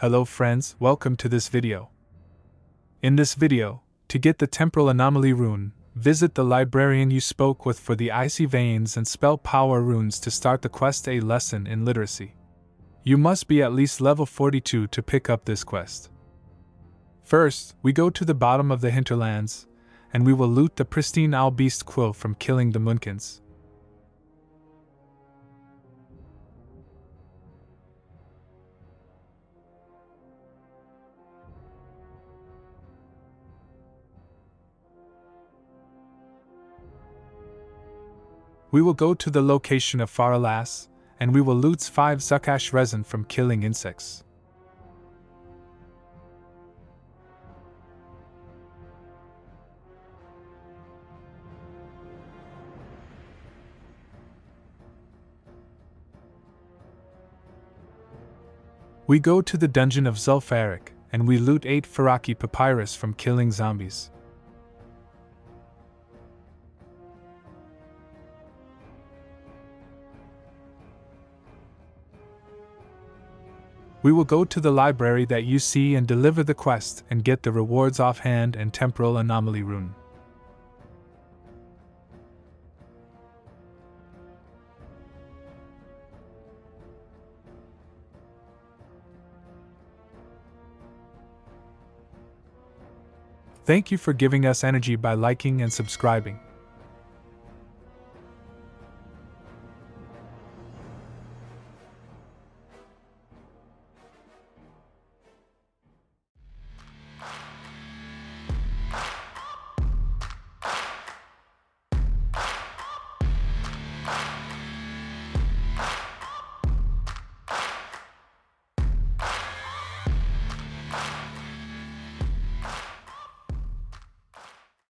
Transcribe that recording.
Hello friends, welcome to this video. In this video, to get the Temporal Anomaly Rune, visit the librarian you spoke with for the Icy Veins and Spell Power Runes to start the quest A Lesson in Literacy. You must be at least level 42 to pick up this quest. First, we go to the bottom of the Hinterlands, and we will loot the pristine Owlbeast quill from killing the munkins. We will go to the location of Faralas, and we will loot 5 Zuckash resin from killing insects. We go to the dungeon of Zul'Farrak, and we loot 8 Faraki papyrus from killing zombies. We will go to the library that you see and deliver the quest and get the rewards offhand and Temporal Anomaly Rune. Thank you for giving us energy by liking and subscribing.